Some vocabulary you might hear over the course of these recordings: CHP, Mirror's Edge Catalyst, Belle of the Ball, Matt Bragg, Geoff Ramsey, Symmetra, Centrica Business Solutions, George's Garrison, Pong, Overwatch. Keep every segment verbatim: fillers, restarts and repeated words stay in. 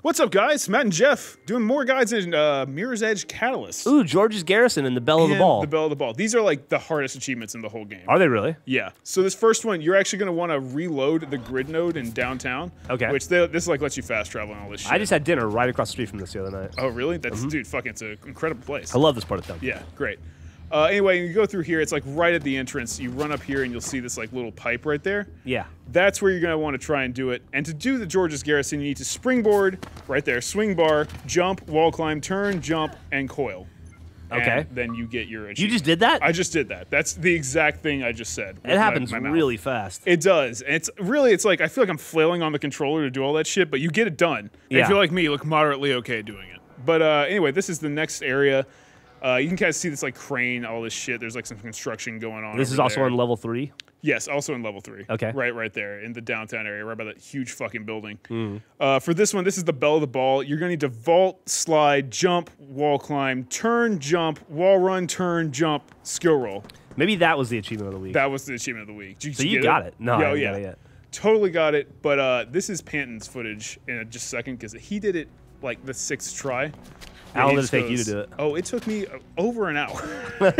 What's up, guys? Matt and Jeff doing more guides in uh, Mirror's Edge Catalyst. Ooh, George's Garrison and the Belle of the Ball. The Belle of the Ball. These are like the hardest achievements in the whole game. Are they really? Yeah. So this first one, you're actually going to want to reload the grid node in downtown. Okay. Which they, this like lets you fast travel and all this shit. I just had dinner right across the street from this the other night. Oh, really? That's mm-hmm. dude, fucking, it's an incredible place. I love this part of town. Yeah, great. Uh, anyway, you go through here, it's like right at the entrance. You run up here and you'll see this like little pipe right there. Yeah. That's where you're going to want to try and do it. And to do the George's Garrison, you need to springboard right there, swing bar, jump, wall climb, turn, jump, and coil. Okay. And then you get your achievement. You just did that? I just did that. That's the exact thing I just said. It happens my, my really fast. It does. And it's really, it's like, I feel like I'm flailing on the controller to do all that shit, but you get it done. Yeah. And if you're like me, you look moderately okay doing it. But uh, anyway, this is the next area. Uh, you can kind of see this like crane, all this shit. There's like some construction going on. This is also on level three? Yes, also in level three. Okay. Right, right there in the downtown area, right by that huge fucking building. Mm. Uh, for this one, this is the Belle of the Ball. You're going to need to vault, slide, jump, wall climb, turn, jump, wall run, turn, jump, skill roll. Maybe that was the achievement of the week. That was the achievement of the week. Did you so you got it? it? No, yeah, I yeah. got it yet. Totally got it, but uh, this is Panton's footage in just a second because he did it like the sixth try. How long did it take you to do it? Oh, it took me over an hour.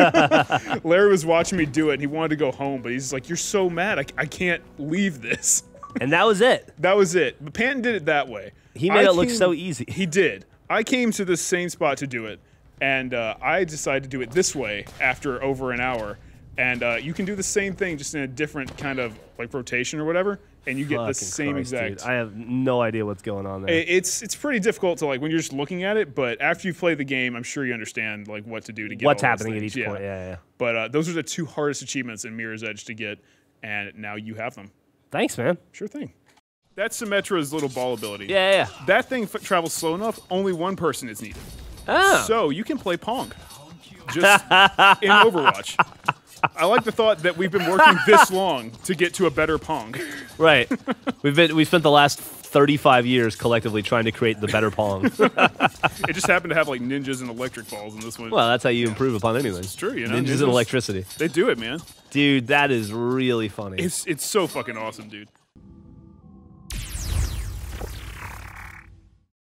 Larry was watching me do it, and he wanted to go home, but he's like, you're so mad, I, I can't leave this. And that was it. That was it. But Panton did it that way. He made I it came, look so easy. He did. I came to the same spot to do it, and uh, I decided to do it this way after over an hour. And uh, you can do the same thing, just in a different kind of like rotation or whatever, and you Fucking get the same Christ, exact. Dude. I have no idea what's going on there. It's it's pretty difficult to like when you're just looking at it, but after you play the game, I'm sure you understand like what to do to get what's all happening at each yeah. point. Yeah, yeah. But uh, those are the two hardest achievements in Mirror's Edge to get, and now you have them. Thanks, man. Sure thing. That's Symmetra's little ball ability. Yeah, yeah. That thing f travels slow enough; only one person is needed. Oh. So you can play Pong, just in Overwatch. I like the thought that we've been working this long to get to a better Pong. Right. We've been we spent the last thirty-five years collectively trying to create the better Pong. It just happened to have like ninjas and electric balls in this one. Well, that's how you improve upon anything. It's true, you know. Ninjas, ninjas and electricity. They do it, man. Dude, that is really funny. It's it's so fucking awesome, dude.